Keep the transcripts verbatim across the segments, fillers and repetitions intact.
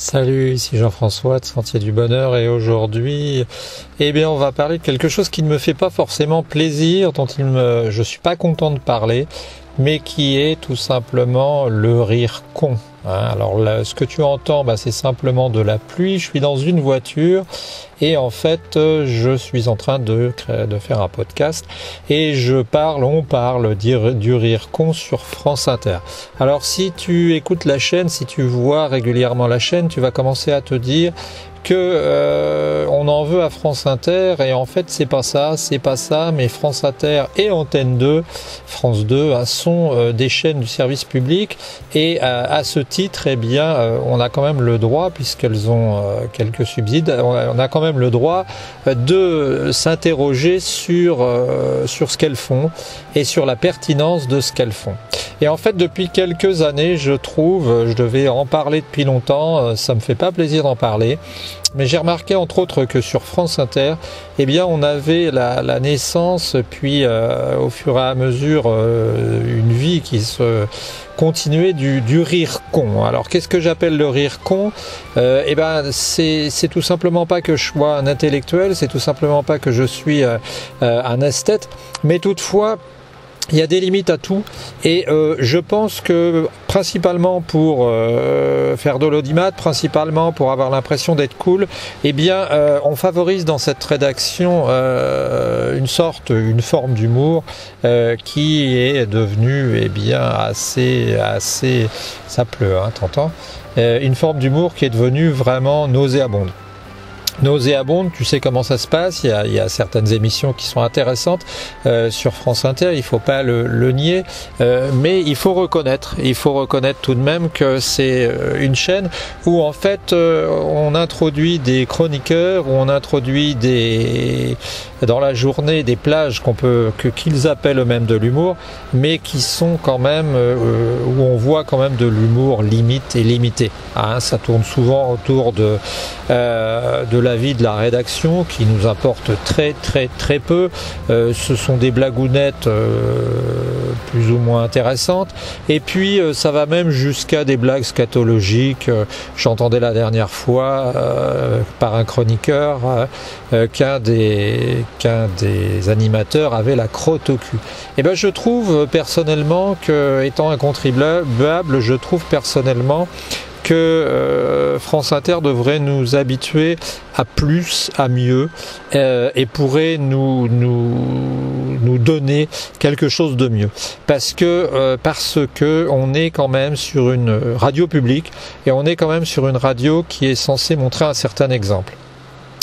Salut, ici Jean-François de Sentier du Bonheur, et aujourd'hui, eh bien, on va parler de quelque chose qui ne me fait pas forcément plaisir, dont il me, je suis pas content de parler, mais qui est tout simplement le rire con. Hein. Alors, là, ce que tu entends, bah, c'est simplement de la pluie. Je suis dans une voiture et en fait, je suis en train de, de faire un podcast et je parle, on parle du, du rire con sur France Inter. Alors, si tu écoutes la chaîne, si tu vois régulièrement la chaîne, tu vas commencer à te dire que euh, on en veut à France Inter, et en fait c'est pas ça, c'est pas ça, mais France Inter et Antenne deux, France deux hein, sont euh, des chaînes du service public, et euh, à ce titre, eh bien, euh, on a quand même le droit, puisqu'elles ont euh, quelques subsides, on a, on a quand même le droit de s'interroger sur, euh, sur ce qu'elles font et sur la pertinence de ce qu'elles font. Et en fait, depuis quelques années, je trouve, je devais en parler depuis longtemps, ça me fait pas plaisir d'en parler, mais j'ai remarqué entre autres que sur France Inter, eh bien, on avait la, la naissance, puis euh, au fur et à mesure, euh, une vie qui se continuait du, du rire con. Alors, qu'est-ce que j'appelle le rire con ? euh, Eh ben, c'est c'est tout simplement pas que je sois un intellectuel, c'est tout simplement pas que je suis euh, euh, un esthète, mais toutefois, il y a des limites à tout, et euh, je pense que principalement pour euh, faire de l'audimat, principalement pour avoir l'impression d'être cool, eh bien euh, on favorise dans cette rédaction euh, une sorte, une forme d'humour euh, qui est devenue eh bien assez, assez, ça pleut, hein, t'entends, euh, une forme d'humour qui est devenue vraiment nauséabonde. Nauséabonde, tu sais comment ça se passe, il y a, il y a certaines émissions qui sont intéressantes euh, sur France Inter, il faut pas le, le nier, euh, mais il faut reconnaître, il faut reconnaître tout de même que c'est une chaîne où en fait euh, on introduit des chroniqueurs, où on introduit des dans la journée des plages qu'on peut que qu'ils appellent eux-mêmes de l'humour, mais qui sont quand même euh, où on voit quand même de l'humour limite et limité. Hein, ça tourne souvent autour de euh, de la la vie de la rédaction qui nous importe très très très peu. Euh, ce sont des blagounettes euh, plus ou moins intéressantes, et puis euh, ça va même jusqu'à des blagues scatologiques. Euh, j'entendais la dernière fois euh, par un chroniqueur euh, euh, qu'un des qu'un des animateurs avait la crotte au cul. Et ben je trouve personnellement que, étant un contribuable, je trouve personnellement que euh, France Inter devrait nous habituer à plus, à mieux, euh, et pourrait nous, nous, nous donner quelque chose de mieux. Parce que, euh, parce que on est quand même sur une radio publique, et on est quand même sur une radio qui est censée montrer un certain exemple.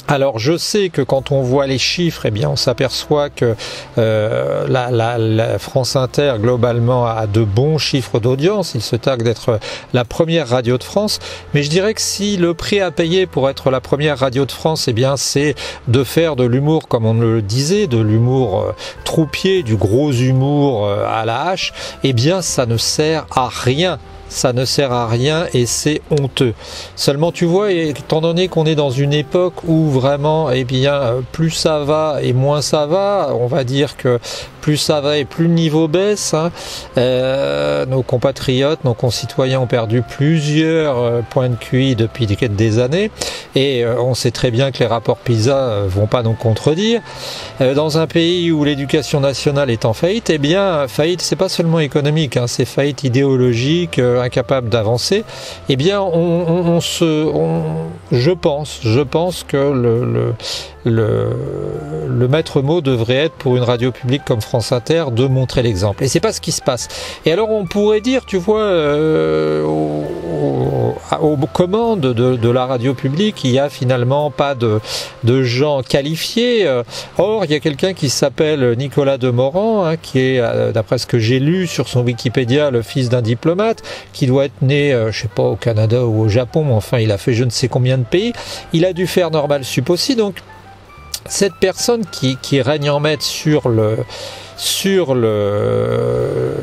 Alors je sais que quand on voit les chiffres, eh bien on s'aperçoit que euh, la, la, la France Inter globalement a de bons chiffres d'audience. Il se targue d'être la première radio de France, mais je dirais que si le prix à payer pour être la première radio de France, eh bien c'est de faire de l'humour, comme on le disait, de l'humour euh, troupier, du gros humour euh, à la hache, eh bien ça ne sert à rien. Ça ne sert à rien et c'est honteux. Seulement, tu vois, étant donné qu'on est dans une époque où vraiment, eh bien, plus ça va et moins ça va, on va dire que plus ça va et plus le niveau baisse, hein. Euh, nos compatriotes, nos concitoyens ont perdu plusieurs points de Q I depuis des années, et on sait très bien que les rapports PISA vont pas nous contredire. Dans un pays où l'éducation nationale est en faillite, eh bien, faillite, c'est pas seulement économique, hein, c'est faillite idéologique, incapable d'avancer. Eh bien, on, on, on se, on, je pense, je pense que le, le, le, le maître mot devrait être, pour une radio publique comme France Inter, de montrer l'exemple. Et c'est pas ce qui se passe. Et alors, on pourrait dire, tu vois, euh, aux, aux commandes de, de la radio publique, il y a finalement pas de, de gens qualifiés. Or, il y a quelqu'un qui s'appelle Nicolas Demorand, hein, qui est, d'après ce que j'ai lu sur son Wikipédia, le fils d'un diplomate, qui doit être né, euh, je sais pas, au Canada ou au Japon, mais enfin, il a fait je ne sais combien de pays. Il a dû faire Normalsup aussi. Donc, cette personne qui, qui règne en maître sur le, sur le,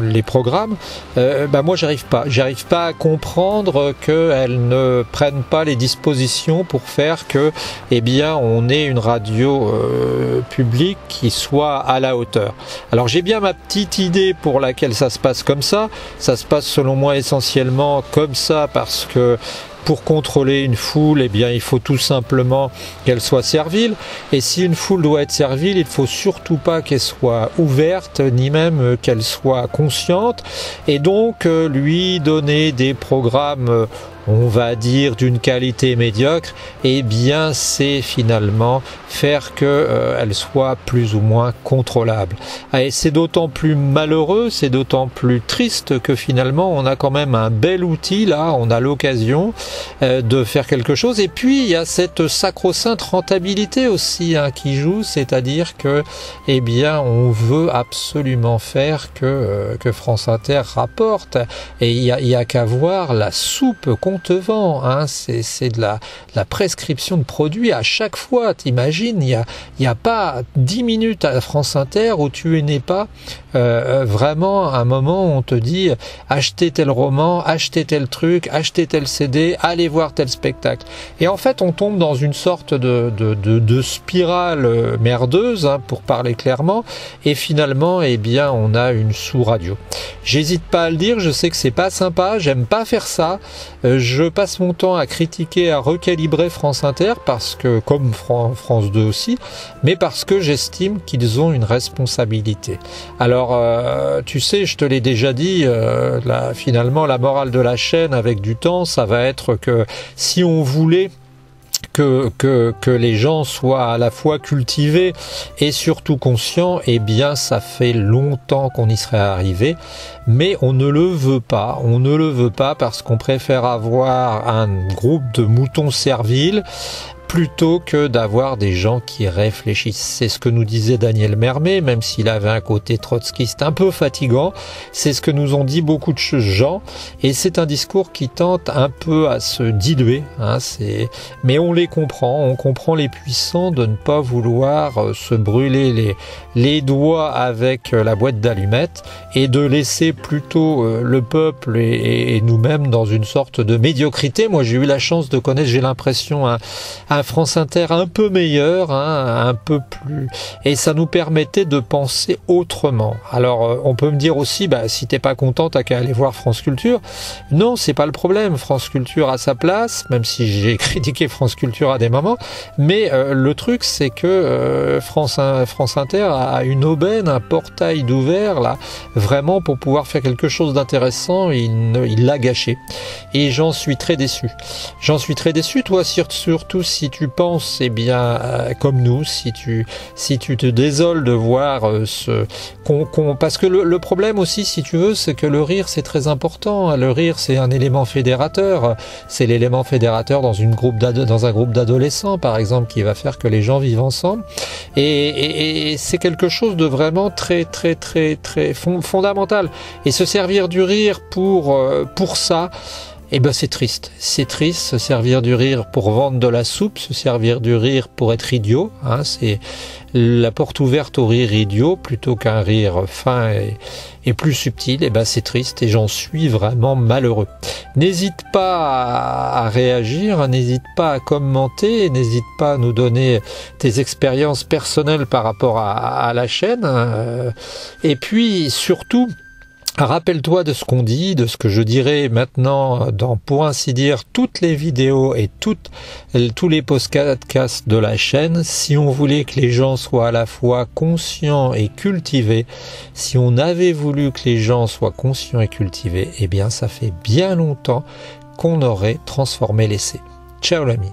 les programmes, euh, bah moi j'arrive pas, j'arrive pas à comprendre qu'elles ne prennent pas les dispositions pour faire que, eh bien, on ait une radio euh, publique qui soit à la hauteur. Alors j'ai bien ma petite idée pour laquelle ça se passe comme ça. Ça se passe selon moi essentiellement comme ça parce que pour contrôler une foule, eh bien, il faut tout simplement qu'elle soit servile. Et si une foule doit être servile, il ne faut surtout pas qu'elle soit ouverte, ni même qu'elle soit consciente. Et donc, lui donner des programmes, on va dire, d'une qualité médiocre, eh bien, c'est finalement faire qu'elle euh, soit plus ou moins contrôlable. Et c'est d'autant plus malheureux, c'est d'autant plus triste que finalement, on a quand même un bel outil, là, on a l'occasion euh, de faire quelque chose. Et puis, il y a cette sacro-sainte rentabilité aussi hein, qui joue, c'est-à-dire que, eh bien, on veut absolument faire que, euh, que France Inter rapporte. Et il n'y a, y a qu'à voir la soupe qu'on te vend, hein, c'est de la, de la prescription de produits à chaque fois. T'imagines, il n'y a, y a pas dix minutes à France Inter où tu n'es pas euh, vraiment un moment où on te dit achetez tel roman, achetez tel truc, achetez tel C D, allez voir tel spectacle. Et en fait, on tombe dans une sorte de, de, de, de spirale merdeuse, hein, pour parler clairement, et finalement, eh bien, on a une sous-radio. J'hésite pas à le dire, je sais que c'est pas sympa, j'aime pas faire ça. Je passe mon temps à critiquer, à recalibrer France Inter, parce que, comme France deux aussi, mais parce que j'estime qu'ils ont une responsabilité. Alors, euh, tu sais, je te l'ai déjà dit, euh, là, finalement, la morale de la chaîne, avec du temps, ça va être que si on voulait Que, que, que les gens soient à la fois cultivés et surtout conscients, eh bien ça fait longtemps qu'on y serait arrivé, mais on ne le veut pas, on ne le veut pas parce qu'on préfère avoir un groupe de moutons serviles plutôt que d'avoir des gens qui réfléchissent. C'est ce que nous disait Daniel Mermet, même s'il avait un côté trotskiste un peu fatigant, c'est ce que nous ont dit beaucoup de gens, et c'est un discours qui tente un peu à se diluer, hein, c'est... mais on les comprend, on comprend les puissants de ne pas vouloir se brûler les, les doigts avec la boîte d'allumettes, et de laisser plutôt le peuple et, et nous-mêmes dans une sorte de médiocrité. Moi j'ai eu la chance de connaître, j'ai l'impression, un, un France Inter un peu meilleur, hein, un peu plus, et ça nous permettait de penser autrement. Alors on peut me dire aussi, bah, si t'es pas content, t'as qu'à aller voir France Culture. Non, c'est pas le problème. France Culture a sa place, même si j'ai critiqué France Culture à des moments. Mais euh, le truc, c'est que euh, France, France Inter a une aubaine, un portail d'ouvert là, vraiment pour pouvoir faire quelque chose d'intéressant. Il, il l'a gâché, et j'en suis très déçu. J'en suis très déçu. Toi, surtout si tu penses, eh bien, euh, comme nous, si tu, si tu te désoles de voir euh, ce qu'on, qu'on, parce que le, le problème aussi, si tu veux, c'est que le rire, c'est très important. Le rire, c'est un élément fédérateur. C'est l'élément fédérateur dans une groupe dans un groupe d'adolescents, par exemple, qui va faire que les gens vivent ensemble. Et, et, et c'est quelque chose de vraiment très, très, très, très fondamental. Et se servir du rire pour, euh, pour ça. Eh ben c'est triste, c'est triste, se servir du rire pour vendre de la soupe, se servir du rire pour être idiot, hein, c'est la porte ouverte au rire idiot plutôt qu'un rire fin et, et plus subtil. Eh ben c'est triste, et j'en suis vraiment malheureux. N'hésite pas à, à réagir, n'hésite pas à commenter, n'hésite pas à nous donner tes expériences personnelles par rapport à, à la chaîne, hein, et puis surtout, rappelle-toi de ce qu'on dit, de ce que je dirai maintenant dans, pour ainsi dire, toutes les vidéos et toutes, tous les podcasts de la chaîne. Si on voulait que les gens soient à la fois conscients et cultivés, si on avait voulu que les gens soient conscients et cultivés, eh bien ça fait bien longtemps qu'on aurait transformé l'essai. Ciao l'ami.